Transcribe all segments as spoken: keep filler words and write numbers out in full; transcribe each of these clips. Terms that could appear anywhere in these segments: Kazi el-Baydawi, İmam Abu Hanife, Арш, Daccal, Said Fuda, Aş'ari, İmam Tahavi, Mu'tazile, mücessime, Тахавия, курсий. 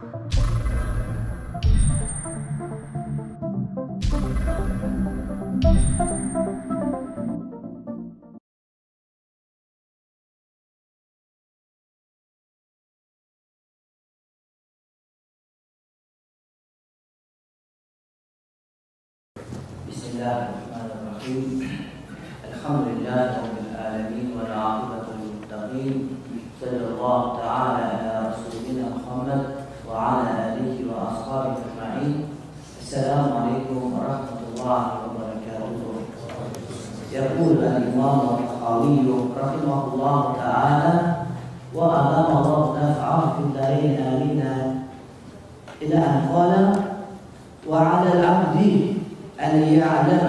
Bismillahirrahmanirrahim. Elhamdülillahi Rabbil alemin ve l'âkıbetul muttaqîn. Sallallahu teâlâ ala Resulina Muhammed ve ala alihi ve ashabihi ecmaîn. Esselamu aleyküm ve rahmetullahi ve berekâtuhu. Yekûl el-imâmu Tahâvî rahimahullahu teâlâ ve adâmallahu nef'ahu fid-darîn âmîn ilâ en qâle ve alâl-abdi أن يعلم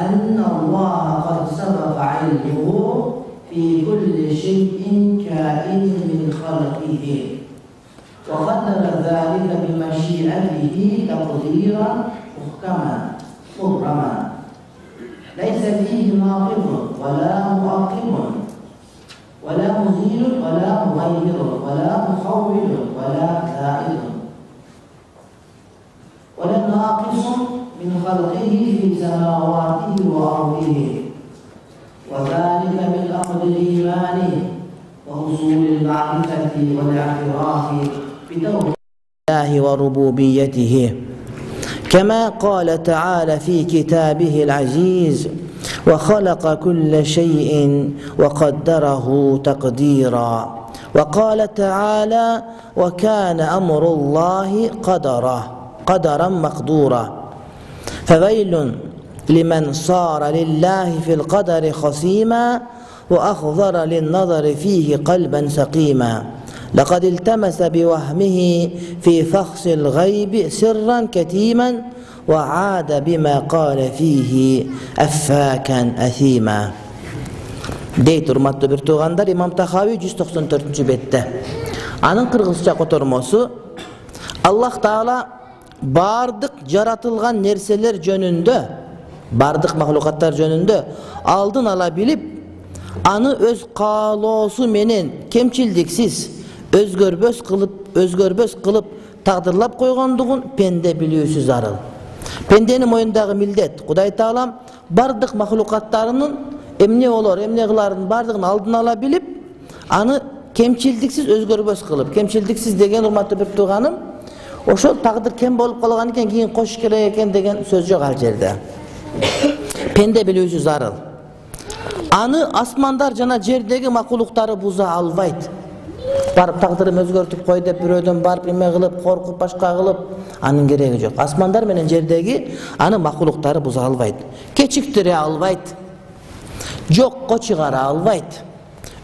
أن الله قد سبق علمه في كل شيء كائن من خلقه وقدر ذلك بمشيئته تقديرا محكما مبرما ليس فيه ناقض ولا معقب ولا مزيل ولا مغير ولا مخول ولا زائد ولا ناقص من خلقه في سماواته وأرضه وذلك من أمر الإيمان وحصول المعرفة والاعتراف بتوحيد الله وربوبيته كما قال تعالى في كتابه العزيز وخلق كل شيء وقدره تقديرا وقال تعالى وكان أمر الله قدرا قدرا مقدورا فَوَيْلٌ لِمَنْ صَارَ لِلَّهِ فِي الْقَدَرِ خَصِيمًا وَأَخْضَرَ لِلنَّظَرِ فِيهِ قَلْبًا سَقِيمًا لَقَدْ الْتَمَسَ بِوَهْمِهِ فِي فَخْصِ الْغَيْبِ سِرًّا كَتِيمًا وَعَادَ بِمَا قَالَ فِيهِ أَفَّاكًا أَثِيمًا. Deyt, hurmatlı bir tuğandar, İmam Tahavi yüz doksan dördüncü bette. Anın kırgızca kotorması, Allah Ta'ala bardık yaratılgan nerseler jönündö, bardık mahlukatlar jönündö aldın ala bilip, anı öz kaloosu menen kemçildiksiz özgörböz kılıp, özgörböz kılıp taqdırlap koygondugun pende bilүүsü zarıl. Pendenin moyundagı mildet, Kuday Taalam bardık mahlukatlarının emne olur, emne kılarının bardığın aldın ala bilip, anı kemçildiksiz özgörböz kılıp, kemçildiksiz degen urmatlı bir tuğanım, oşol taqdir kem bolup kalgan eken keyin koşuş kerek eken degen söz jok al jerde. Pende bilүүsü zarıl. Anı asmandar jana jerdegi makulluktary buza albayt. Barıp taqdirim özgörtüp koy dep bürödön barıp ime kılıp korkup başka kılıp anın keregi jok. Asmandar menen jerdegi anı makulluktary buza albayt. Keçiktire albayt. Jokko çıgara albayt.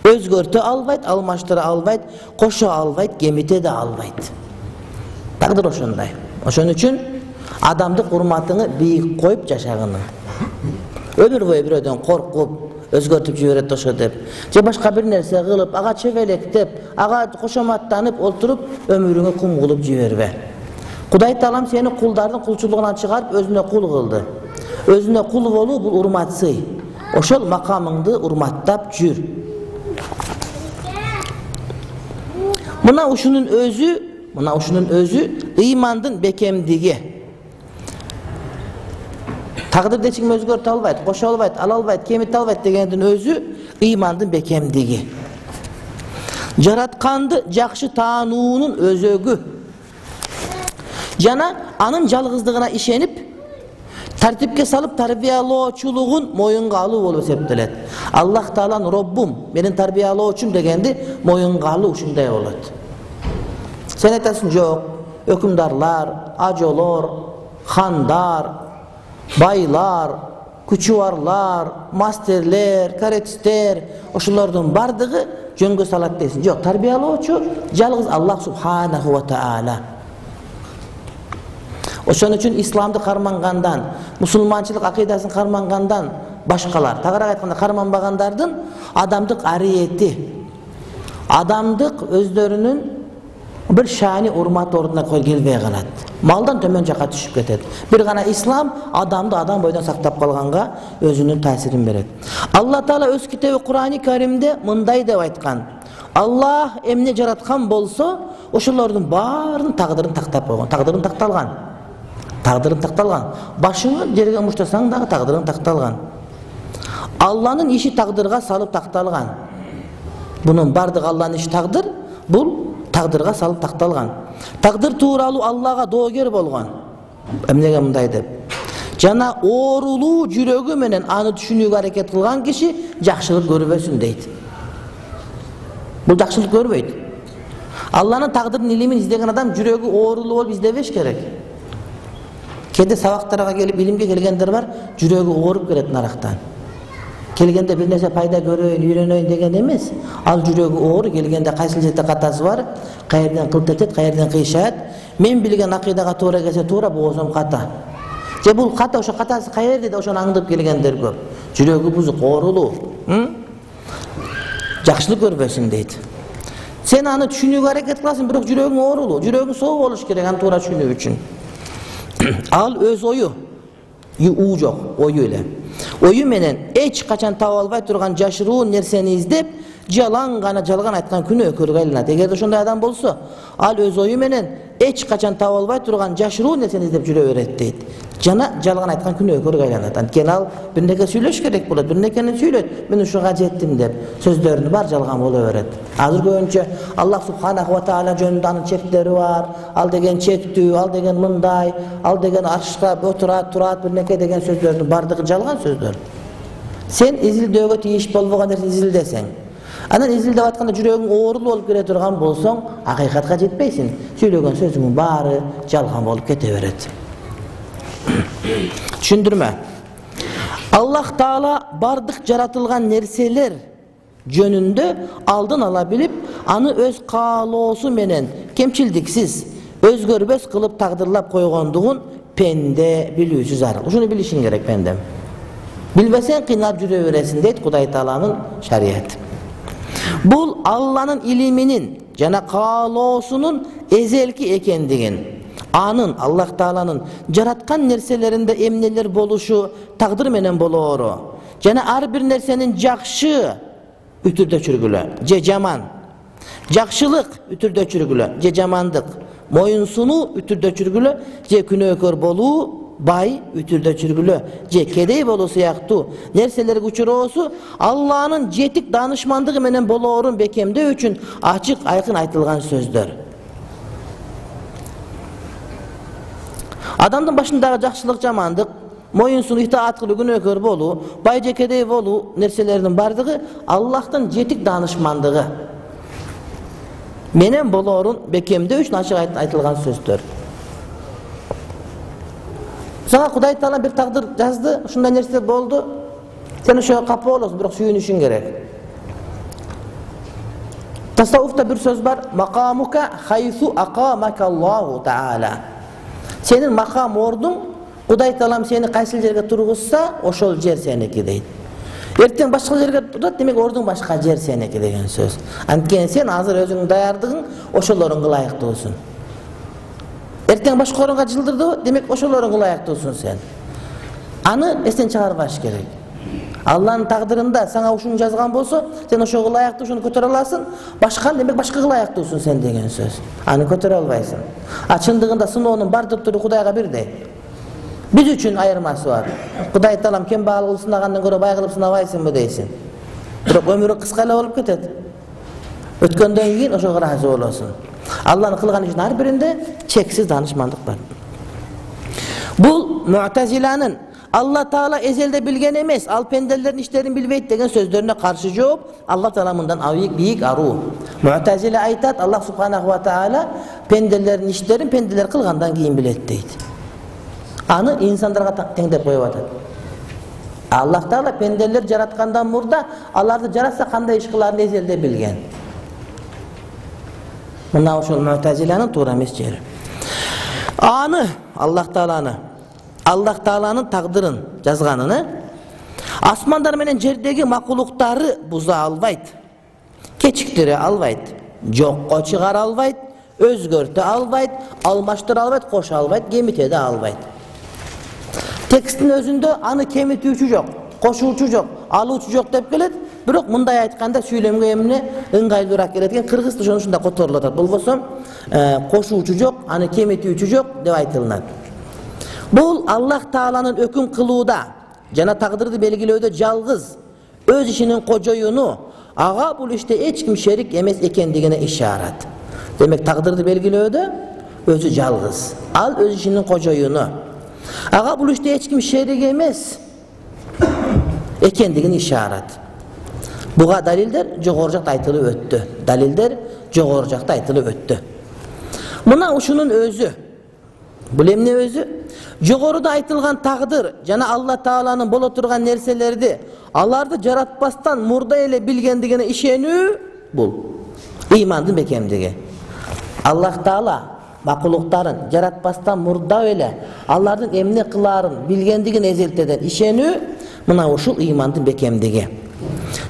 Özgörtü albayt, almaştıra albayt, koşo albayt, gemite de albayt. Taqdir oşonday. Oşon üçün adamdın hurmatyny biyik koyup jaşagyny. Ömür boyu birödön korkup, özgörtüp jiberet oşo dep, je başka bir nerse kılıp, aga çebelektep, aga koşomattanyp oturup ömürüňe kum kılıp jiberbe. Kuday Taalam seni kuldaryň kulçuluğundan çıgaryp özüne kul kıldı. Özüne kul bolu bul urmatsy. Oşol makamyňdy urmattap jür. Muna uşunun özü Muna uşunun özü imandın bekemdigi. Taqdir deçiň özgörtü albayt, koşa albayt, ala albayt, kemite albayt degeniň özü imandın bekemdigi. Jaratkandy jakşı taanuunun özögü. Jana anın jalgyzlygyna işenip tartipke salıp tarbiyalooçuluğun moyunga alıw bolup septelet. Allah Taalan Robbum meni tarbiyalooçum degendi moyunga alıw uşunday bolat. Sen etesin yok, hükümdarlar, acolor, handar, baylar, küçüvarlar, masterler, karetistler, oşulardan bardığı jöngö salat desin. Yok, tarbiyalı oçu, jalgız Allah subhanahu ve teala. Oşun üçün İslam'da karmangandan, musulmançılık akidasını karmangandan başkalar, tağırak aytkanda karmanbagandardın adamdık ariyeti, adamdık özlerinin bir şani urmat orduna koy gelbey kalat. Maldan tömön jaka tüşüp ketet. Bir gana İslam adamdı adam boydan saktap kalganga özünün tasirin beret. Allah Taala öz kitebi Kur'an-ı Kerimde mınday dep aytkan. Allah emne jaratkan bolsa Oşullardan barın tağdırın taktap koygan, tağdırın taktalgan. Tağdırın taktalgan. Başını jerge muştasan da tağdırın taktalgan. Allah'ın işi tağdırga salıp taktalgan. Bunun bardığı Allah'ın işi tağdır, bul tağdırga salıp taktalgan. Tağdır tuuralu Allah'a doğgör bolgan. Emnege mınday dep. Jana oorulu jürögü menen anı düşünügü hareket kılgan kişi jakşılık görbesin deydi. Bu jakşılık görbeydi. Allah'ın tağdırın ilimini izlegen adam jürögü oorulu ol bizde beş gerek. Kendi savaktaraga gelip ilimge gelgendir var, jürögü oorup kelet naraktan. Kelgende bir nece payda göröyin, yürönöyin degen emez. Al jürögü oor, kelgende kaysilcete katası var, kayerden kıltetet, kayerden kıyşat. Men bilgen akidaga toora kese toora boğazım kata. Же бул ката ошо катасы каерде ошону аңдып келгендер көп. Жүрөгү бузук, оорулуу. Жакшылык көрбөсүң дейт. Сен аны түшүнүүгө аракет кыласың, бирок жүрөгүң оорулуу. Жүрөгүң соо болуш керек аны туура түшүнүү үчүн. Ал өз ою, уу жок, ою эле. Ою менен эч качан таба албай турган жашыруун нерсени издеп, жалаң гана жалган айткан күнөө көргө айланат. Эгерде ошондой адам болсо, ал өз ою менен эч качан таба албай турган жашыруун нерсени издеп жүрө берет дейт. Жана жалган айткан күнөө көргө айланат. Анткени ал бирнеке сүйлөш керек болот, бирнекени сүйлөт, мен ушуга жеттим деп сөздөрүнү бар жалган боло берет. Азыр көбүнчө Аллах субханаху ва таала жөнүндө анын чектери бар, ал деген чектүү, ал деген мындай, ал деген аршка отурат, турат, бирнеке деген сөздөрдүн бардыгы жалган сөздөр. Сен изилдөөгө тийиш болбогон нерсени изилдесең, анан изилдеп атканда жүрөгүң оорулуу болуп келе турган болсоң, акыйкатка жетпейсиң. Сүйлөгөн сөзүңдүн баары жалган болуп кете берет. Түшүндүрмө. Аллах Таала бардык жаратылган нерселер жөнүндө алдын ала билип, аны өз каалоосу менен кемчилдиксиз, өзгөрбөс кылып тагдырлап койгондугун пенде билүүсү зарыл. Ушуну билишиң керек пендем. Билбесең кыйнап жүрө бересиң дейт Кудай Тааланын шариаты. Бул Алланын илиминин жана каалоосунун эзелки экендигин, анын Аллах Тааланын жараткан нерселеринде эмнелер болушу тагдыр менен болоору, жана ар бир нерсенин жакшы үтүрдө чүргүлө же жаман, жакшылык үтүрдө чүргүлө же жамандык, моюнсунуу үтүрдө чүргүлө же күнөөкөр болуу, бай үтүрдө чүргүлө же кедей болуу сыяктуу нерселерге учуроосу Алланын жетик данышмандыгы менен болоорун бекемдөө үчүн ачык айкын айтылган сөздөр. Adamın başındaki cahşılık, camandık, moyunsun, itaat kılı, günökör bolu, bay cekedeyi bolu, nerselerinin bardığı, Allah'tan cetik danışmandığı. Menen bolu orun, bekemde üçün açık aytılgan sözdür. Sana Kuday Taala bir tağdır yazdı, şundan nerseler boldu, sen şöyle kapı olasın, bırak suyun işin gerek. Tasavvufta bir söz var, makamuka haythu akamakallahu Teala. Senin makam ordun, Kuday Taalam seni kaysil jerge turguzsa, oşol jer seniki deydi. Erten başka jerge tutat, demek ordun başka jer seniki degen söz. Antkeni sen hazır özünü dayardığın, oşolların layıkta olsun. Erten başka orunga jıldırdı, demek oşolların layıkta olsun sen. Anı esen çağırbaş gerek. Allah'ın tağdırında sana uşun yazgan bolsa, sen oşol layıkta uşunu kötör alasın, başkan demek başka layıkta olsun sen degen söz. Anı kötör albaysın. Açındığında sınavının bardıktırı Kuday'a bir de. Biz üçün ayırması var. Kuday Taalam kim bağlı ol sınağından göre bay kılıp sınavaysın mı deysin. Bırak ömürü kıskayla olup git et. Ötkenden yiyin, oşu razı olasın. Allah'ın kılgan için her birinde çeksiz danışmanlık var. Bu Mu'tazilanın Allah Taala ezelde bilgen emez, al penderlerin işlerini bilbeyt degen sözlerine karşı cevap, Allah Taalamından avik biyik aru. Mu'tazile aytat, Allah Subhanahu wa Taala penderlerin işlerini penderler kılgandan giyin bilet deydi. Anı insanlara tengde koyu atat. Allah Taala penderler jaratkandan burada, Allah da jaratsa kanda işkılarını ezelde bilgen. Bundan hoş ol Mu'tazilanın tuğramesi cehri. Anı, Allah Taalanı. Allah Taala'nın tağdırın yazganını asmanlar menen jerdegi makulukları buza albayt, keçiktire albayt, jokko çıgar albayt, özgörtü albayt, almaştır albayt, koş albayt, kemitede albayt. Tekstin özünde anı kemitüüçü jok, koşuuçu jok, aluuçu jok dep kelet, Birok bunday aytkanda söylemge emine ıngaylırak geletken Kırgız dışını şunda kotorlatar. Bulgosum e, koşu uçu yok, anı kemeti uçu yok, devayt kılınan. Bul Allah Taala'nın öküm kılığı da, cana taqdırdı belgilöydü yalğız, öz işinin kocoyunu, ağa bul işte hiç kim şerik emez ekendigine işaret. Demek taqdırdı belgilöydü, özü yalğız. Al öz işinin kocoyunu. Ağa bul işte hiç kim şerik emez ekendigine işaret. Buğa dalildir, joğorcaqda aytılı öttü. Dalildir, joğorcaqda aytılı öttü. Buna uşunun özü. Bu emne özü? Joğoruda aytılgan taqdır, jana Allah Taala'nın bolo turgan nerselerdi, alardı jaratpastan murda ele bilgendigine işenü bul. İmandın bekemdigi. Allah Taala makulukların jaratpastan murda ele alardıñ emne kılарын bilgendigine ezelteden işenü mına uşul imandın bekemdigi.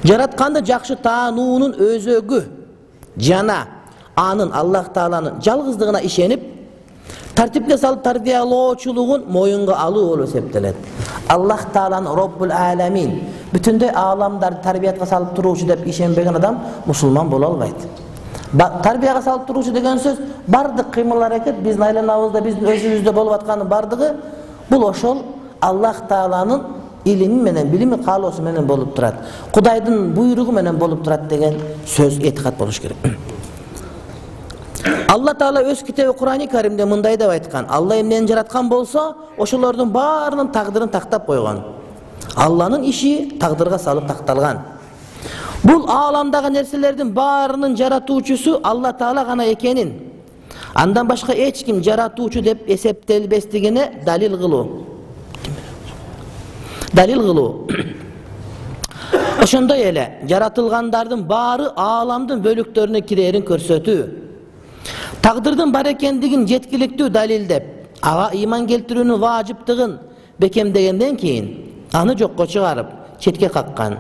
Jaratqanda jaqşı taanuunun özögü, jana anın Allah Taala'nın jalğızlığına işenip tartipke salıp tarbiyaloçuluğun moyunga alığı olu septelet. Allah Taala'nın Rabbul Alamin bütünde ağlamdar tarbiyatga salıp turuvçu dep işenbegen adam musulman bolalmaydı. Tarbiyaga salıp turuvçu degen söz bardık kıymal hareket biz naylanavızda biz özümüzde bolup atkanın bardığı bul oşol Allah Taala'nın ilimi menen bilimi kalosu menen bolup turat. Kudaydın buyruğu menen bolup turat degen söz etikat boluş gerek. Allah Taala öz kitabı Kur'an-ı Kerim'de mınday dep aytkan. Allah emnen jaratkan bolsa, oşolardyň barının taqdyryny taktap koygan. Allah'nın işi taqdyrga salıp taktalgan. Bul alamdagy nerselerdiň barının jaratuuçusu Allah Taala gana ekenin. Andan başka hiç kim jaratuuçu dep eseptelbesligine dalil kılu. Dalil kılu. Oşonda ele jaratılgandardyň bary alamdyň bölüklerine kirerin körsötü. Taqdırdan bar ekendigin jetkilikdүү dalil dep, aga iman keltirүүnün wajipdigin bekemdegenden keyin, аны жокко чыгарып, четке каккан,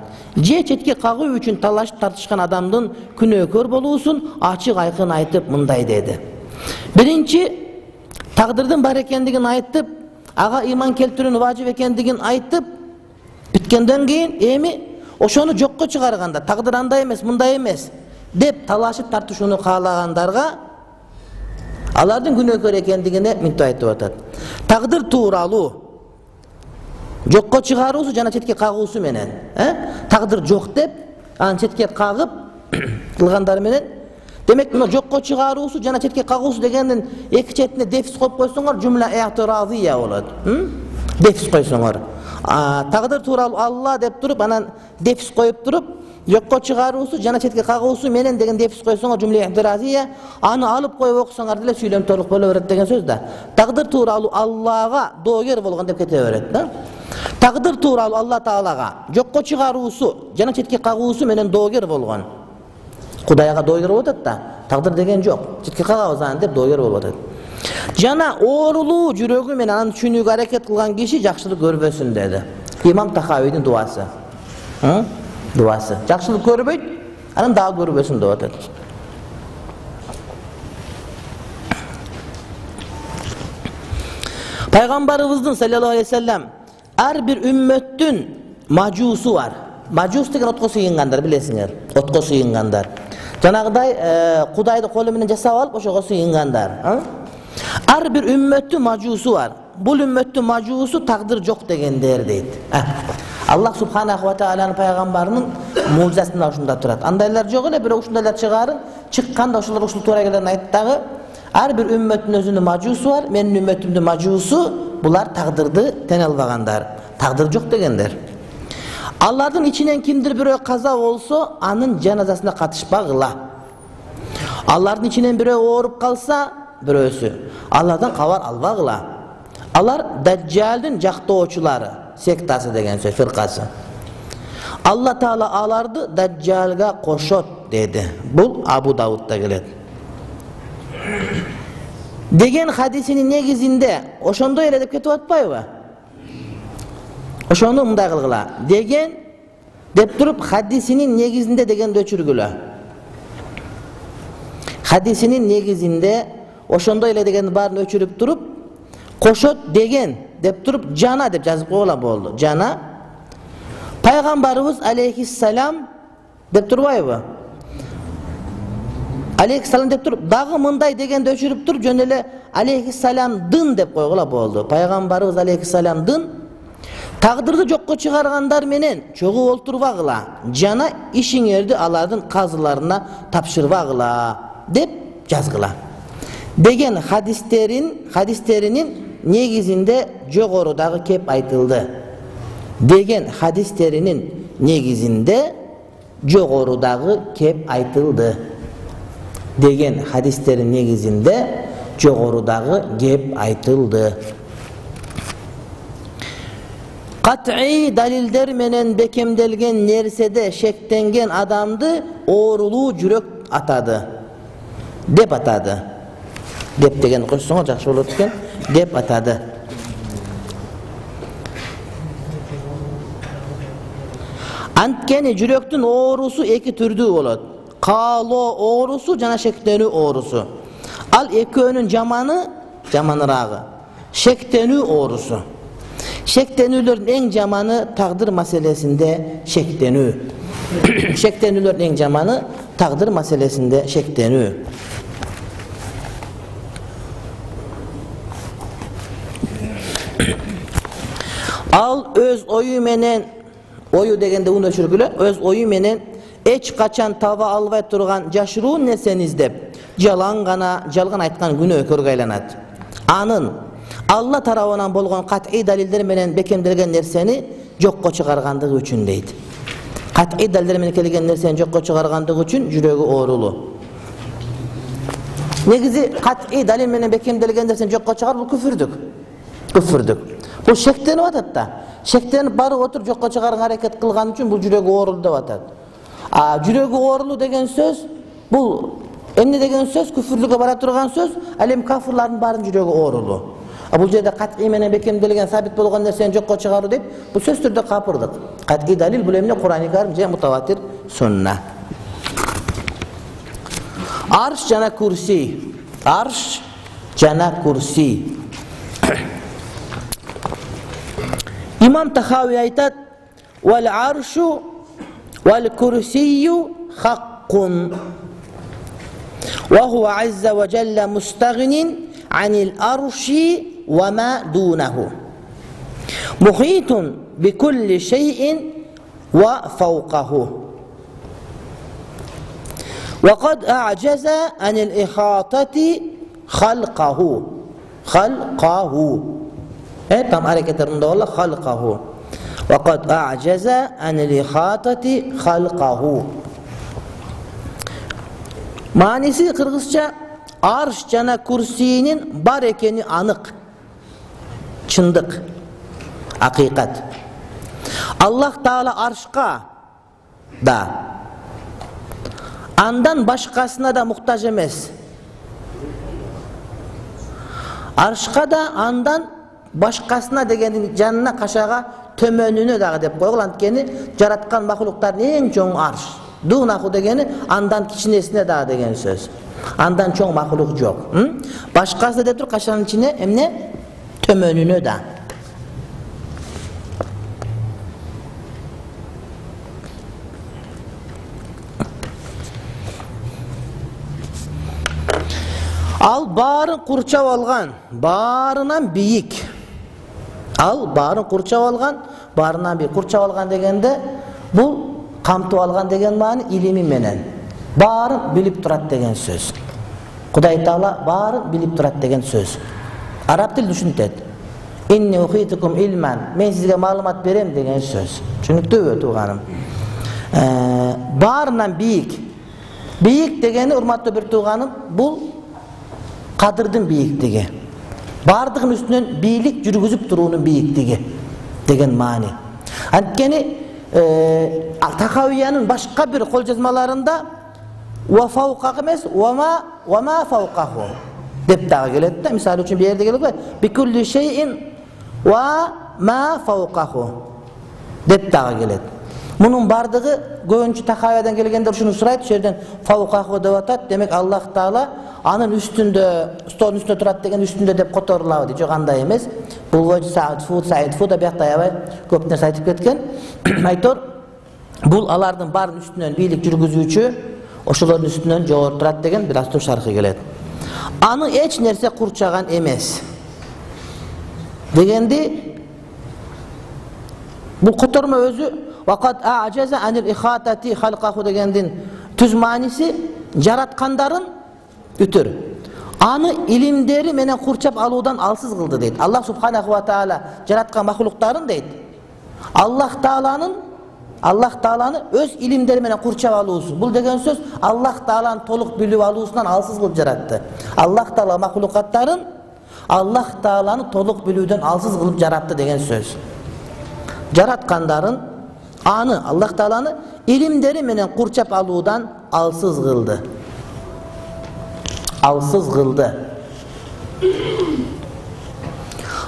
же четке кагуу үчүн талашып тартышкан адамдын күнөөкөр болуусун ачык айкын айтып мындай деди. Биринчи, taqdırdan bar ekendigin айтып, aga iman keltirүүнүн wajip ekendigin айтып, биткенден keyin эми ошону жокко чыгарганда, taqdyr андай эмес, мындай эмес деп талашып тартышууну каалагандарга Allah'ın günökör ekendigine müntahit otat. Taqdyr tuuralu. Jokko çıgaruusu jana çetke kaguusu menen, he? Taqdyr jok dep, an çetke kagyp kılgandar menen. Demek buna jokko çıgaruusu jana çetke kaguusu degenden iki çetine defis koyup koysoňlar jümle i'tiraziya bolat. Defis koysoňlar. Taqdyr tuuralu Allah dep durup anan defis koyup durup Yokko çıgaruusu, jana çetke kaguusu menen degen defis koysoňar jümle i'tiraziya, аны alıp koyup okusaňar dile söylem toluk bolo beret degen söz da. Taqdyr tuuralu Allah'a dooger bolgan dep kete beret da. Taqdyr tuuralu Allah Taalaga jokko çıgaruusu, jana çetke kaguusu menen dooger bolgan. Kudayga dooger bolat da. Taqdyr degen jok. Çetke kagabazan dep dooger bolat. Jana ooruluu jüregi menen anın düşünüügө hareket kılgan kişi jaqşılık körbösün dedi. İmam Tahaviydin duası. Hı? Duası. Yaxşılık görübeyt, anın daha görübesin dua dedi. Peygamberimizin sallallahu aleyhi ve sellem her bir ümmetin macusu var. Macus degen otko suyunganlar bilesinler. Otko suyunganlar. Janagıday e, Kudaydı kolu menen jasap alıp oşoga suyunganlar. Her bir ümmetin macusu var. Bu ümmetin macusu taqdyr jok degendir deydi. Allah Subhanahu wa Taala'nın peygamberinin mucizasından şunda turat. Andaylar yok öyle bir oşundalar çıkarın, çıkkan da oşular oşul tura gelen ayıttağı her bir ümmetin özünün macusu var, benim ümmetimdin macusu bunlar taqdırdı tenel bağandar. Taqdırcı yok degendir. Allah'ın içinden kimdir bir kaza olsa anın cenazasına katışpağla. Allah'ın içinden bir oğurup kalsa bir ösü. Allah'dan kavar alvağla. Allah Daccal'ın jaqtooçulary sektası degen söz firkası. Allah Taala alardı Daccalga koşot dedi. Bu Abu Davud'da gelet. Degen hadisinin negizinde oşonda ele dep ketip atpayby? Oşonu mınday kılgıla. Degen dep durup hadisinin negizinde degen döçürgülü. Hadisinin negizinde oşonda ele degen barını öçürüp durup koşot degen dep durup jana dep yazıp koyla boldu. Jana Peygamberimiz aleyhisselam деп турбайбы? Алейхиссалам деп туруп, дагы мындай дегенди өчүрүп туруп, жөн эле алейхиссалам дин деп койгула болду. Пайгамбарыбыз алейхиссалам дин тагдырды жокко чыгаргандар менен чогуу олтурбагыла жана ишиңерди алардын казыларына тапшырбагыла деп жазгыла деген хадистерин хадистеринин негизинде жогорудагы кеп айтылды. Деген hadislerinin negizinde jogorudagı kep aytıldı. Degen hadislerin negizinde jogorudagı kep aytıldı. Kat'i dalilder menen bekemdelgen nersede şektengen adamdı oğruluğu cürök atadı. Dep atadı. Dep degen koşsun olacak şolutken dep atadı. Antkeni cüröktün oğrusu iki türdü olad. Kalo oğrusu, cana şekteni oğrusu. Al iki önün camanı, camanırağı. Şekteni oğrusu. Şektenülerin en camanı taqdır meselesinde şektenü. Şektenülerin en camanı taqdır meselesinde şektenü. Al öz oyu menen oyu degende un öçürgüle öz oyu menen eç kaçan tava albay turgan jaşıruun neseniz dep jalan gana jalgan aytkan günü ökörgü aylanat. Anın Allah tarafından bolgon kat'i dalilder menen bekemdelgen nerseni jokko çıgargandığı üçün deydi. Kat'i dalilder menen kelgen nerseni jokko çıgargandığı üçün jürögü oğrulu. Negizi kat'i dalil menen bekemdelgen nerseni jokko çıgar bu küfürdük. Küfürdük. Bu şektenip atat da. Şektenip barı otur jokko çıgarın hareket kılgan üçün bu jürögü oğrulu dep atat. A jürögü oğrulu degen söz bu emne degen söz küfürlükö bara turgan söz, al emi kafirlaryň barynyň jürögü oğrulu. A bu jerde kat'i menen bekemdelgen sabit bolgan nerseni jokko çıgaru dep bu söz türde kapyrdyk. Kat'i dalil bu emne Kur'an-ı Kerim je mutawatir sunna. Arş jana kursi. Arş jana kursi. İmam Tahavi aytat: "Vel arşu vel kursiyyu hakkun. Ve huve azze ve celle mustagnin anil arşi ve ma dunehu. Muhitun bi kulli şeyin ve fawqahu. Ve kad a'ceze anil ihatati halqahu." Halqahu. Evet, tam hareketlerinde ola halqahu. وَقَدْ اَعْجَزَ اَنِ الْاِخَاتَةِ خَلْقَهُ. Manisi Kırgızca arş cana kursiyinin bar ekeni anık, çındık, hakikat. Allah Teala arşka da andan başkasına da muhtaç emez. Arşka da andan başkasına degenin canına kaşağa tömönünü dağı dep koygulan degeni jaratkan mahlukların en çoğun arş. Duğnahu degeni andan kiçinesine dağı degen söz. Andan çoğun mahluk yok. Hı? Başkasına dep dur kaşanın içine emne tömönünü da. Al barın kurçav algan, barınan biyik. Al barın kurçav algan, barınan biyik. Kurçav algan degende bu kamtu algan degen mani ilimi menen. Barın bilip turat degen söz. Kuday Teala barın bilip turat degen söz. Arap dil düşüntet. İnni uhitukum ilmen. Men sizge malumat berem degen söz. Çünkü tövbe tuğanım. Ee, barınan biyik. Biyik degeni urmatlı bir tuğanım bu kadırdın biyikliği. Bardığın üstünün biylik cürgüzüp duruğunun biyikliği. Degen mani. Antkeni e, Takaviyanın başka bir kol cezmalarında ve fawqaqımız ve ma ve ma fawqahu deyip dağa geletti. Misal için bir yerde geletti. Bikulli şeyin ve ma fawqahu deyip dağa geletti. Bunun bardığı göğüncü Takaviyadan gelgendir şunu sıraydı. Şerden fawqahu devatat demek Allah Teala anın üstünde, stolun üstünde turat degen üstünde dep kotorulağı diye çok andayımız. Bulgocu Said Fuda, Said Fuda, Bekhtayavay, köpner saytıp ketken. Aytor, Bul alardın barın üstünden birlik jürgüzüçü, oşuların üstünden joğorturat degen bir astup şarkı keledi. Anı hiç nerse kurçagan emes. Degendi bu kotorma özü vakat ajaza anil ihatati halqahu degendin tüz manisi jaratkanların ütür. Anı ilimderi menen kurçap aludan alsız kıldı deydi. Allah subhanahu ve taala jaratkan mahlukların deydi. Allah Taala'nın Allah Taala'nı öz ilimderi menen kurçap alusu. Bu degen söz Allah Taala'nın toluk bilip alusundan alsız kılıp jarattı. Allah Taala mahlukatların Allah Taala'nı toluk bilüden alsız kılıp jarattı degen söz. Jaratkanların anı Allah Taala'nı ilimderi menen kurçap aludan alsız kıldı. Alsız kıldı.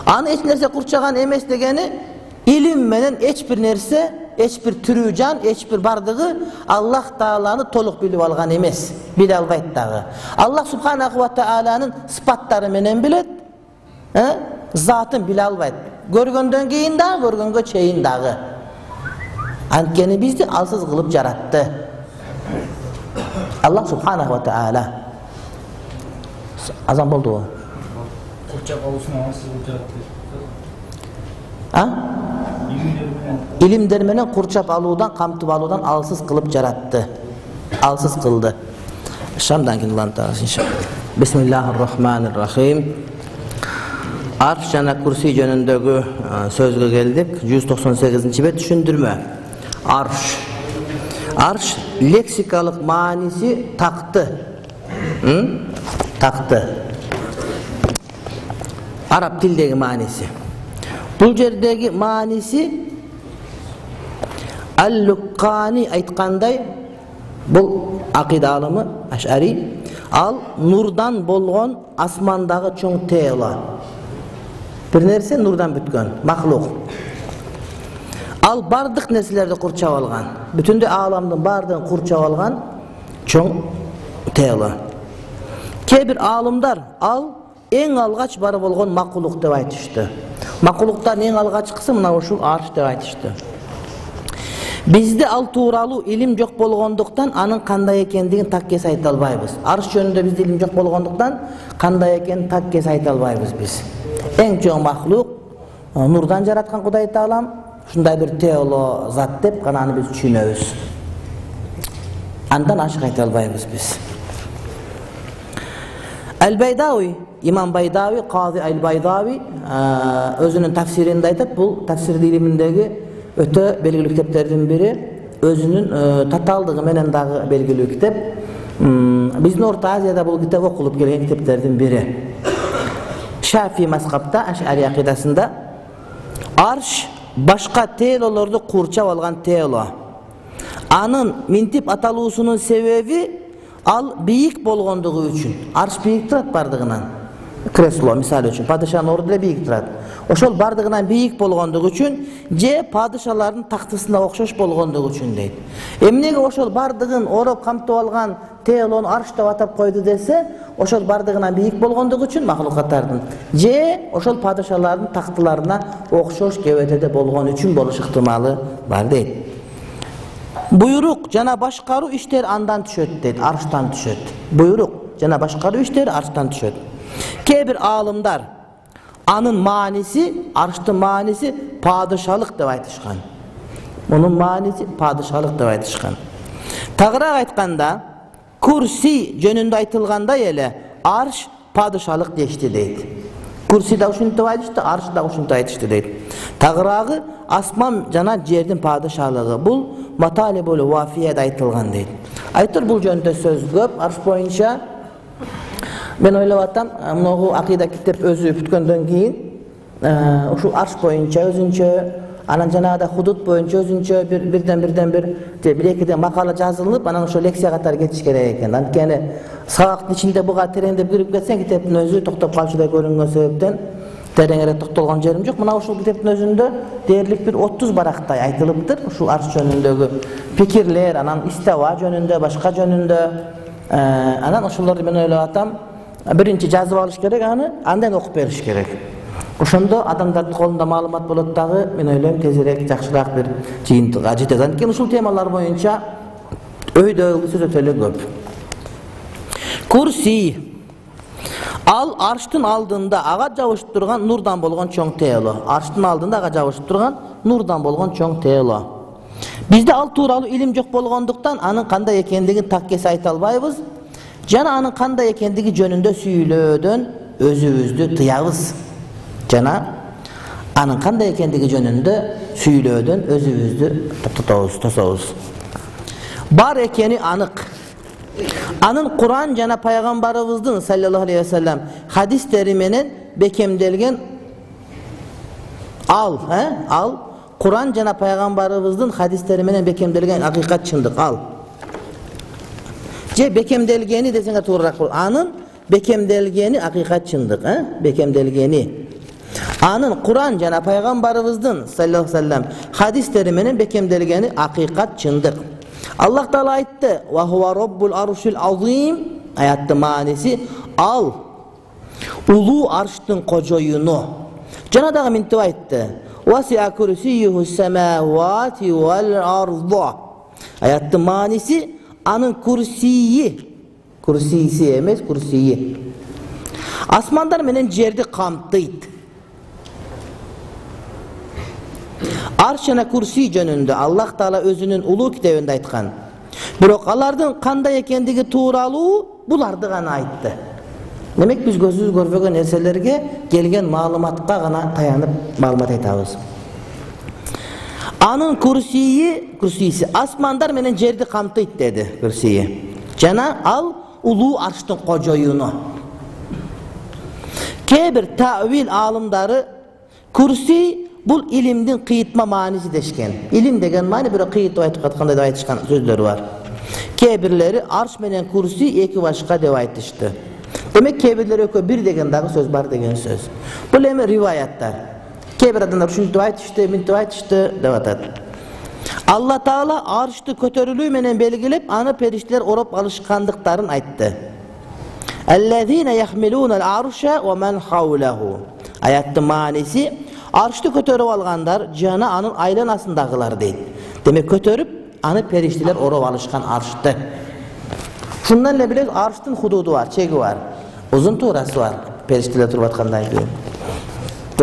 Anı hiç nerse kurçagan emes degeni ilim menen hiç bir nerse, hiç bir türü can, hiç bir bardığı Allah Taala'nı toluk bilip algan emes. Bile albayt dağı. Allah Subhanahu ve Taala'nın sıfatları menen bilet. He? Zatın bile albayt. Görgönden keyin dağı, görgönge çeyin dağı. Antkeni bizdi alsız kılıp jarattı. Allah Subhanahu ve Taala azam oldu o. Kurçak alusuna alsız kılıp jarattı. Ha? İlim dermenen kurçap aludan, kamtıp aludan alsız kılıp jarattı. Alsız kıldı. Şamdan kinlantarız inşallah. Bismillahirrahmanirrahim. Arş jana kursiy jönündögü sözgö geldik. yüz doksan sekizinci bet düşündürme. Arş. Arş leksikalık manisi taktı. Hı? Taktı. Arap tildegi manisi. Bu jerdegi manisi Al-Lukkani aytkanday bu akide alımı Aş'ari al nurdan bolgon asmandağı çoğun teola bir nerse nurdan bütkön mahluk al bardık nerselerde kurçap algan bütünde alamdın bardığın kurçap algan çoğun teola kebir alımdar al en algaç barı bolgon mahluk dep aytıştı. Makuluktan en algaç kısımına şu arş dep aytıştı. Bizde al tuuralu ilim jok bolgonduktan anın kanday ekendigin tak kes ayta albaybız. Arş jönündө bizde ilim jok bolgonduktan kanday ekenini tak kes ayta albaybız biz. En çoğun mahluk nurdan jaratkan Kuday Taalam şunday bir teolo zat dep kananı biz düşünöbüz. Andan aşık ayta albaybız biz. El-Baydawi İmam Baydawi, Kazi el-Baydawi özünün tafsirinde aytıp bu tafsir ilimindeki öte belgili kitaplardan biri özünün e, tataldığı menen dağı belgili kitap hmm, bizim Orta Asya'da bu kitap okulup gelen kitaplardan biri. Şafii mazhabda Aş'ari akidasında arş başka teololardı kurçap algan teolo. Anın mintip atalusunun sebebi al biyik bolgonduğu üçün. Arş biyik tırat bardığından. Kreslo misal üçün padişahın orduyla biyik tırat. Oşol bardığından biyik bolgonduğu üçün je padişahların tahtısına okşoş bolgonduğu üçün deydi. Emnege oşol bardığın orop kamtıp algan teolon arş dep atap koydu dese oşol bardığından biyik bolgonduğu üçün mahlukatardın. Je oşol padişahların tahtılarına okşoş kevetede bolgon üçün boluş ihtimalı var deydi. Buyruk jana başkaru işler andan tüşöt deydi. Arştan tüşöt. Buyruk jana başkaru işler arştan tüşöt. Kebir alımdar anın manisi, arştın manisi padişalık dep aytışkan. Onun manisi padişalık dep aytışkan. Tağıra aytkanda kursi jönündö aytılganda ele arş padişalık deşti deydi. Kursi da uşuntep aytıştı, arş da uşuntep aytıştı deydi. Tağırağı asman jana jerdin padişalığı. Bul Matalibul Vafiyede aytılgan deydi. Aytır bul jönündö söz köp. Arş boyunca ben öyle vatam, mnoğu akida kitap özü bütköndön keyin şu arş boyunca özünçö, anan jana da hudut boyunca özünçö bir birden birden bir bir-ikiden makala jazılıp, anan şu leksiya katar ketiş kerek eken. Antkeni sağaktın içinde buga terendep kirip ketsen kitaptın özü toktop kalışıday görüngön sebepten terengere toktolgon jerim jok. Mına uşul kitaptın özündö derlik bir otuz baraktay aytılıptır. Şu arş jönündögü pikirler, anan istava jönündö, başka jönündö. Anan uşullardı ben öyle vatam. Birinci jazıp alış kerek, anı andan okup beriş kerek. Oşunda adamların kolunda malumat bulutları, ben öyleyim tezirek, çakşırak bir cihintlığa citezen ki şu temalar boyunca öyde öyle söz öteli köp. Kursi al arştın aldığında ağa cavuşup durgan nurdan bolğan çoğun teelo. Arştın aldığında ağa cavuşup durgan nurdan bolğan çoğun teelo. Bizde al tuuralı ilim çok bolğanduktan anın kanday ekendigi takkesi aytalbayız. Jana anın kanday ekendigi jönündö süylödön özübüzdü tıyabız. Jana anın kanday ekendigi jönündö süylödön özübüzdü tutabız, tasabız. Bar ekeni anık. Anın Kur'an jana Peygamberibizdiň sallallahu aleyhi ve sellem hadis teriminin bekemdelgen al, he? Al Kur'an jana Peygamberibizdiň hadis teriminin bekemdelgen hakikat çındık al. Ce bekemdelgeni desene tuğrak bul. Anın bekemdelgeni hakikat çındık, he? Bekemdelgeni. Anın Kur'an jana Peygamberibizdiň sallallahu aleyhi ve sellem hadis teriminin bekemdelgeni hakikat çındık. Allah Teala aytdı ve huve rabbul arşil azim ayatın manisi al ulu arştın kojoyunu jana da mintiba aytdı vasi'a kursiyuhu semavati vel arda ayatın manisi anın kursiyi kursiyisi emes kursiyi asmandar menen jerdi kamtıyt Arşana kursi jönündö Allah Teala özünün ulu kitabında aytkan. Birok alardyň kanday ekendigi tuuralı bulardy gana aytdy. Demek biz gözüz görmegen nerselerge gelgen maalımatga gana tayanıp maalımat aytabız. Anın kursiyi, kursisi asmandar menen jerdi kamtyt dedi kursiyi. Jana al ulu arştyň kojoyunu. Käbir ta'wil alımdary kursi bu ilimdin kıyıtma manisi deşken. İlim degen mani bir kıyıtma aytıp aytışkan sözler var. Kebirleri arş menen kursi eki başka deva aytıştı. Demek kebirleri ökö bir degen dağı söz bar degen söz. Bu leme rivayatlar. Kebir adamlar şunu deva aytıştı, min deva aytıştı, deva aytıştı. Allah Taala arştı kötörülüğü menen belgilip anı periştiler orop alışkandıkların ayttı. اَلَّذ۪ينَ يَحْمِلُونَ الْعَرْشَ وَمَنْ حَوْلَهُ Ayatın manisi Arştı kötörüp alğandar jana anın aylanasındagılar deyt. Demek kötörüp anı periştiler orop alışkan arştı. Şundan ele bilek arştın hududu var, çegi var. Uzun tuğrası var. Periştiler turup atkandan keyin.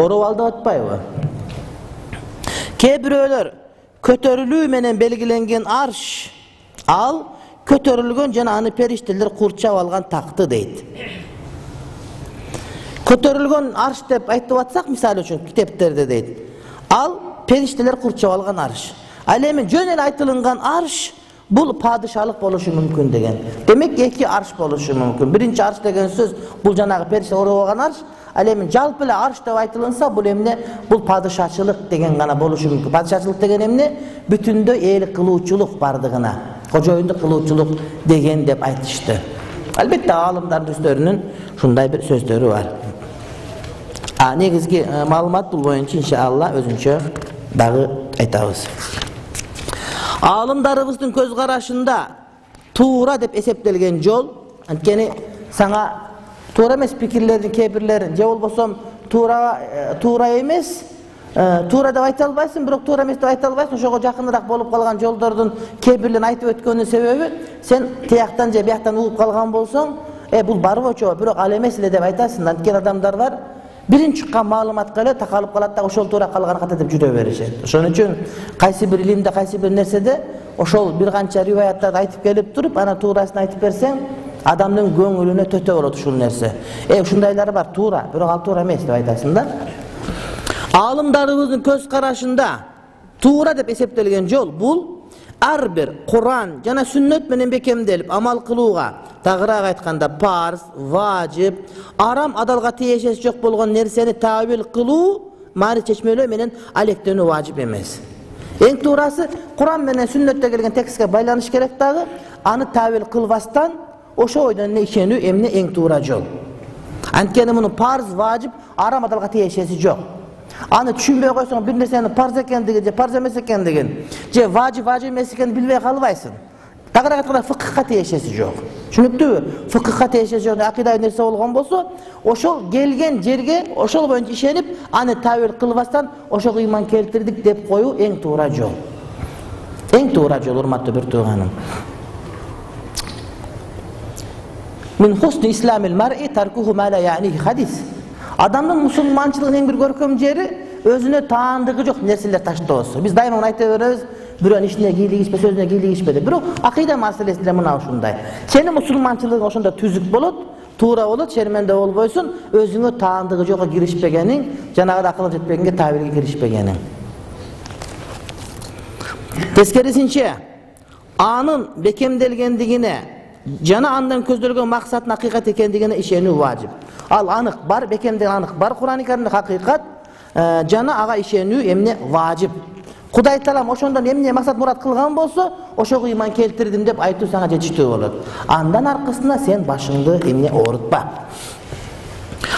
Orop alda atpayby. Kee biröler kötörülüğü menen belgilengen arş al kötörülgön jana anı periştiler kurçap alğan taktı deyt. Kötörülgön arş dep aytıp atsak misal üçün kitepterde deyt. Al perişteler kurçap alğan arş. Al emi jön ele aytılıngan arş bul padişalyk boluşu mümkün degen. Demek eki arş boluşu mümkün. Birinci arş degen söz bul janagı perişte orap alğan arş. Al emi jalp ele arş dep aytılınsa bul emne bul padişaçylyk degen gana boluşu mümkün. Padişaçylyk degen emne bütündö eýlik kılüüçülük bardygına. Kojoýundy kılüüçülük degen dep aytıştı. Elbette alımların üstlerinin şunday bir sözleri var. A, negizgi e, malumat bul boyunca inşallah özünçe dağı aytabız. Alımlarımızın köz karaşında tuğra dep eseptelgen yol, antkeni sana tuğra emes pikirlerin, kebirlerin, je bolbosom tuğra e, tuğra emes, e, tuğra dep aytalbaysın, birok tuğra emes dep aytalbaysın, oşogo jakыныrak bolup kalgan yoldordun kebirlerin aytıp ötkönün sebebi sen tiyaktan je biyaktan ulup kalgan bolsoň, e bul barı boço, birok al emes ele dep aytasın, antkeni adamlar var. Birin çıkan malumat kale takalıp kalat da oşol tuğra kalğanı katetip jüre berişet. Şonuň üçin kaysi bir ilimde, kaysi bir nersede oşol bir kança rivayatlarda aytıp gelip durup ana tuğrasyny aytıp bersen adamdın köňülüne töte bolat uşul nerse. E şundaylar bar tuğra, birok al tuğra emes dep aytasın da. Alımdarybyzyň köz karaşynda tuğra dep eseptelgen yol bul ar bir Kur'an jana sünnet menen bekemdelip amal kılууga Tağırağa aytkanda parz, vacip, aram adalga teşesi jok bolğan nerseni tawil kıluu, mani çeşmelöö menen alektenöö vacip emes. Eň tuurasy Kur'an menen sünnette kelgen tekstke baylanyş kerek dağı, any tawil kılbastan oşo oýdan eşenü emne eň tuura jol. Antkeni muny parz, vacip, aram adalga teşesi jok. Аны түшүнбөй койсоң бир нерсени парз экендигин же парз эмес экендигин же важип важип эмес экенин билбей калбайсың. Тагыраак айтканда фикхка тиешеси жок. Tushunibdimi? Fiqhga tegishli joyda aqidaviy narsa bo'lgan bo'lsa, o'sha kelgan yerga o'sha bo'yicha ishonib, ani ta'vil qilmasdan o'sha iymon keltirdik deb qo'yu eng to'g'ri yo'l. Eng to'g'ri yo'l, hurmatli bir tog'anim. Min husni islamil mar'i tarkuhu ma la ya'nihi hadis. Adamın musulmançılığının en bir görkem yeri özüne taandığı yok nesiller taşıdı olsun. Biz daima ayet veriyoruz. Biron işine giyli geçme, sözüne giyli geçmedi. Biro akide meselesiyle mınav şunday. Senin musulmançılığın hoşunda tüzük bulut, tuğra olut, şermende ol boysun. Özüne taandığı yok giriş begenin, canavar akıllı cetbegenge tabirge giriş begenin. Tezkerisince, anın bekemdelgendiğine, cana andan közdürgen maksatın hakikati kendiğine işeni vacip. Al anıq bar, bekemde anıq bar, Kur'an-ı Kerim'de hakikat, e, cana ağa işenü emne vacip. Kuday talam, o şundan emne maksat murat kılgan bolsa, o şoğu iman keltirdim deyip aytu sana geçişti olur. Andan arkasına sen başında emne oğrutma.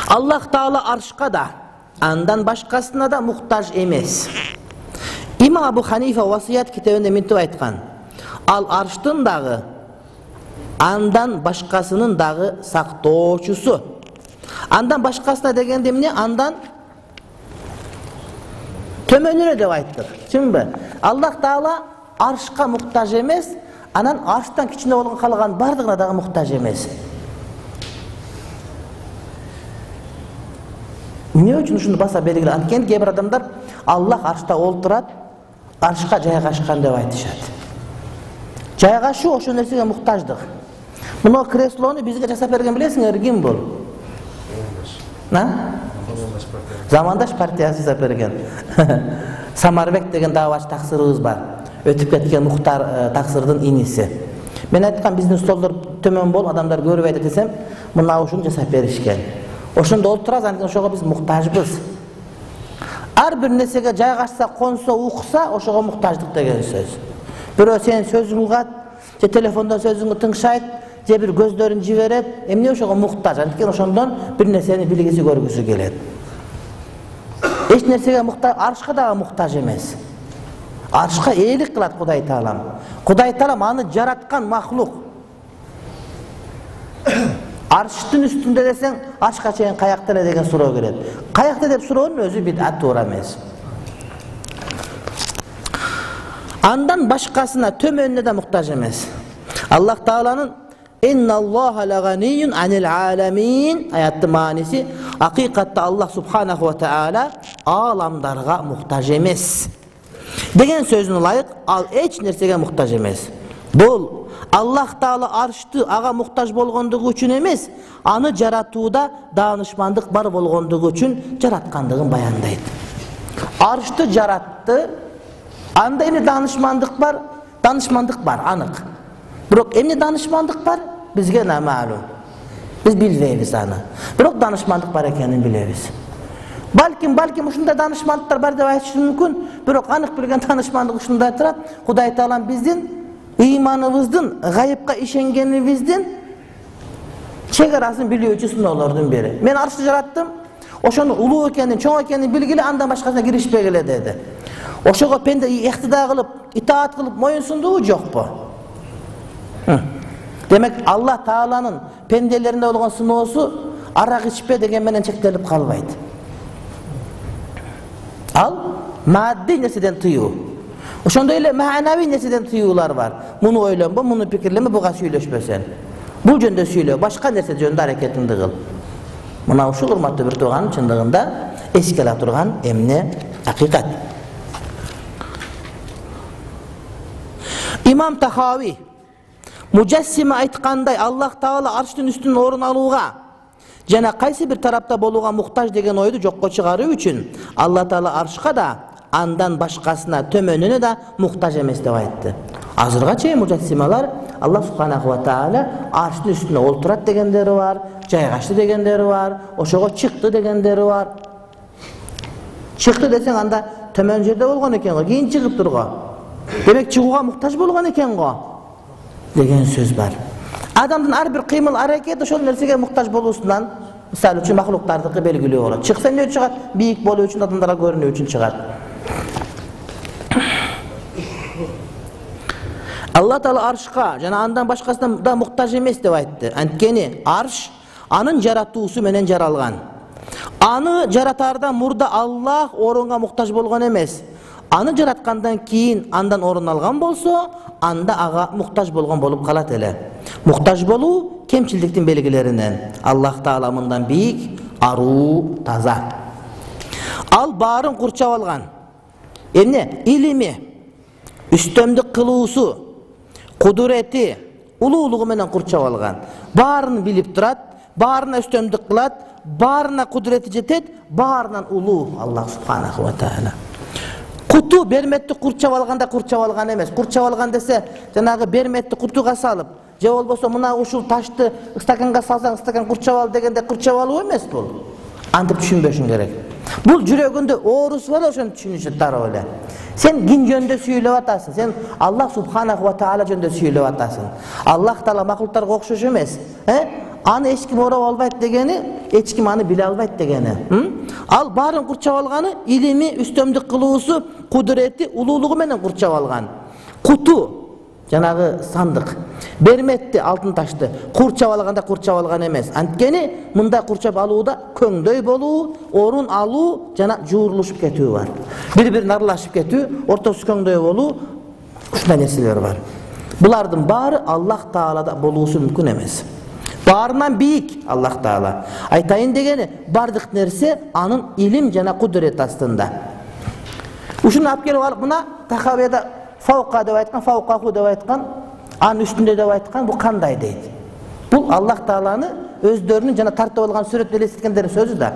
Allah Ta'ala arşka da, andan başkasına da muhtaç emez. İmam Abu Hanife vasiyat kitabında mintu aytkan, al arştın dağı, andan başkasının dağı saktoğuçusu. Andan başkasına degen demine andan tömönüne devayttır. Şimdi Allah Ta'ala arşka muhtaç emez, anan arştan kiçine olgun kalıgan bardığına da muhtaç emez. Ne için şunu basa belirli? Anken geber adamlar Allah arşta olturat, arşka cayagaşkan devaytışat. Cayagaşı o şu nesine muhtaçdır. Bunu kreslonu bizge cesa pergen bilesin ergin bul. Ne? Zamandaş partiyası zapergen. Samarbek degen davaç taksırız var. Ötüp ketken muhtar e, taksırdın inisi. Ben aytkan bizni stoldur tömön bol adamlar görüveydi desem, bunlar oşunca saperişken. Oşunda oturaz, anken oşoğa biz muhtajbız. Ar bir nesege caygaçsa, konsa, uqsa, oşoğa muhtajlık degen söz. Biro sen sözünü kat, te telefondan sözünü tınşayt, je bir gözlerin jiverip, emne oşoğa muhtaj. Anken oşondan bir neseni bilgisi görgüsü geledi. Hiç nesege muhtaj, arşka da muhtaj emez. Arşka eylik kılat Kuday Ta'alam. Kuday Ta'alam anı jaratkan mahluk. Arştın üstünde desen, arş kaçayın kayakta ne degen soru geledi. Kayakta deyip soru onun özü bid'at doğramez. Andan başkasına tüm önüne de muhtaj emez. Allah Ta'ala'nın İnna Allaha laganiyyun anil alamin ayatı manisi hakikatte Allah subhanahu ve teala alamdarga muhtaç emez. Degen sözüne layık al hiç nersege muhtaç emez. Bol Allah Taala arştı ağa muhtaç bolğonduğu üçün emez, anı jaratuuda danışmanlık bar bolğonduğu üçün jaratkanlığın bayandaydı. Arştı jarattı, anda ene danışmanlık bar, danışmanlık bar anık. Birok ene danışmanlık bar bizge ne malum? Biz bilmeyiz ana. Birok danışmanlık var ekenin bileyiz. Balkim, balkim şunda danışmanlıklar var da vahit mümkün. Birok anık bilgen danışmanlık şunda yatırat. Kuday Ta'alam bizdin, imanıvızdın, gayıpka işengenimizdin. Çekerasın biliyor üçüsünde olurdun biri. Ben arşlı yarattım. Oşonu ulu ökenin, çoğu ökenin bilgili andan başkasına giriş belgele dedi. Oşoğa pende ihtida kılıp, itaat kılıp moyunsunduğu yok bu. Hı. Demek Allah Ta'ala'nın pendelerinde olan sınavısı arak içpe degen menen çektirilip kalmaydı. Al, maddi nesiden tüyü. Şunda öyle manevi nesiden tüyüler var. Bunu öyle, bunu fikirleme, bu kadar söyleşmesen. Bu cönde söyle, başka nesiden cönde hareketini de kıl. Buna uşul urmatlı bir tuğanın çındığında eskele turgan emni hakikat. İmam Tahavi Mücessime aytkanday Allah Ta'ala arştın üstünün orun aluğa jana kaysi bir tarafta boluğa muhtaç degen oydu jokko çıgarı üçün Allah Ta'ala arşka da andan başkasına tömönüne de muhtaç emes dep aytdı. Azırga çeyin mücessimeler Allah Subhanahu ve Ta'ala arştın üstüne olturat degenleri var, caygaçtı degenleri var, oşoğa çıktı degenleri var. Çıktı desen anda tömön jerde bolgon eken go, keyin çıkıp turgo. Demek çıguğa muhtaç bolgon eken go. Degen söz var. Adamın ar bir kıymıl hareket oşol nersege muhtaç bolusundan misal üçün mahluklardıqı belgili olur. Çıksa ne çıkar? Biyik bolu üçün adamlara görünü üçün çıkar. Allah Teala arşka, Janağından başkasına da muhtaç emes dep aytdı. Antkeni arş anın jaratuusu menen jaralgan. Anı jaratarda murda Allah orunga muhtaç bolgon emes. Anı jaratkandan keyin andan orun algan bolsa, anda aga muhtaç bolgon bolup kalat ele. Muhtaç bolu kemçiliktin belgilerinden. Allah Teala mından biyik, aru, taza. Al barın kurçap algan. Emne ilimi, üstümdük kılıusu, kudureti, ulu-uluğu menen kurçap algan. Barını bilip durat, barına üstümdük kılat, barına kudureti jetet, barından ulu Allah Subhanahu ve Teala. Kutu bermetti kurçap alganda kurçap algan emes. Kurçap algan dese, janağı bermetti kutuga salıp, je bolboso mına uşul taştı ıstakanga salsaң, ıstakan kurçap al degende kurçap alıp emes bul. Antip düşünböşüň gerek. Bul jüreginde oorus bar, oşonu düşünüşi tarap ele. Sen din jönündө süylöp atasın. Sen Allah Subhanahu ve Teala jönündө süylöp atasın. Allah Teala mahluktarga okşoş emes. He? Anı eç kim orap albayt degeni, eç kim anı bile albayt degeni. Hı? Al barın kurçap alganı ilimi, üstümdük kılıusu, kudureti, ululuğu menen kurçap algan. Kutu, janağı sandık. Bermetti, altın taştı. Kurçap alganda kurçap algan emes. Antkeni mında kurçap aluuda köngдөй boluu, orun aluu jana juuruluşup ketүү var. Bir-birine aralashıp ketүү, ortosuz köngдөй boluu, uşunday nesiler var. Bulardın bari Allah Taala'da boluusu mümkün emes. Barından biyik Allah Teala. Aytayın degeni bardık nerse anın ilim jana kudret astında. Uşunu alıp gelip alıp buna Tahaviyada fauqa dep aytkan, fauqahu dep aytkan, anın üstünde dep aytkan bu kanday deydi. Bu Allah Teala'nı özlerinin jana tartıp algan suretini elesitkenlerin sözü da.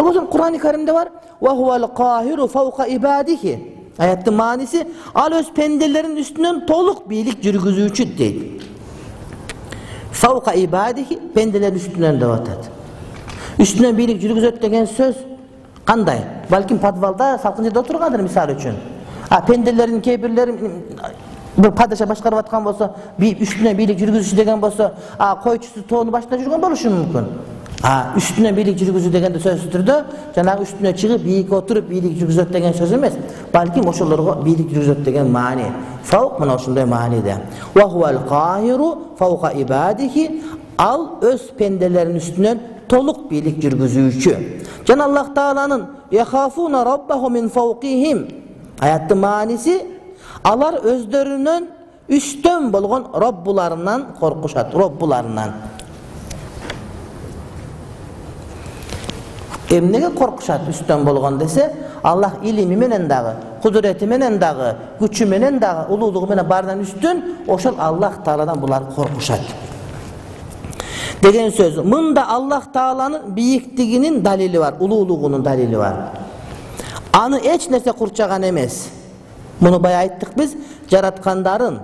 Bakın Kur'an-ı Kerim'de var. Ve huvel kahiru fauqa ibadihi. Ayetin manisi al öz pendelerin üstünden toluk birlik jürgüzüüçü deydi. Fauqa ibadihi pendeler üstünden dep atat. Üstünden birlik jürgüzöt degen söz kanday? Balkim padvalda salkınjada oturgandır misal üçün. Ha pendelerin kebirlerin bir padişah başkarıp atkan bolsa, bir üstünden birlik jürgüzüşü degen bolsa, a koyçusu toonu başında jürgön boluşu mümkün. Ha üstünden birlik jürgüzü degende söz türdö, janağı üstüne çygyp biyik oturup birlik jürgüzöt degen söz emes. Balkim oşolorgo birlik jürgüzöt degen mani. Fauq mana oşunday manide. Wa huwal qahiru fawqa ibadihi. Al öz pendelerin üstünden toluk birlik jürgüzüüçü. Jana Allah Taala'nın yahafuna rabbahu min fawqihim. Ayatın manisi alar özlörünün üstün bolgon robbularından korkuşat, robbularından. Emnege korkuşat üstten bolgon dese, Allah ilimi menen dağı, kudureti menen dağı, gücü menen dağı, ululuğu menen bardan üstün, oşol Allah Taala'dan bular korkuşat. Degen söz, mında Allah Taala'nın biyiktiginin dalili var, ululuğunun dalili var. Anı eç nese kurçagan emes. Bunu bayağı ettik biz, jaratkanların,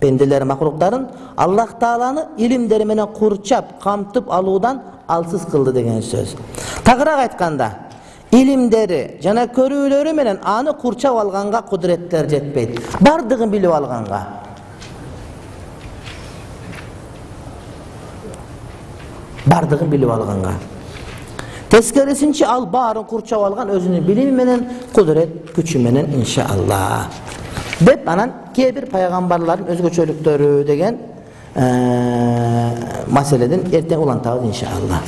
pendeleri, mahlukların Allah Taala'nı ilimleri menen kurçap, kamtıp aluudan alsız kıldı degen söz. Tağırak aytkanda ilimleri jana körüülörü menen anı kurçap alganga kudretler jetpeyt. Bardığın bilip alganga. Bardığın bilip alganga. Teskerisinçi al barın kurçap algan özünü bilimi menen kudret gücü menen inşallah. Dep anan kebir paygambarların özgöçölüktörü degen Ee, meseleden erten olan tağız inşallah.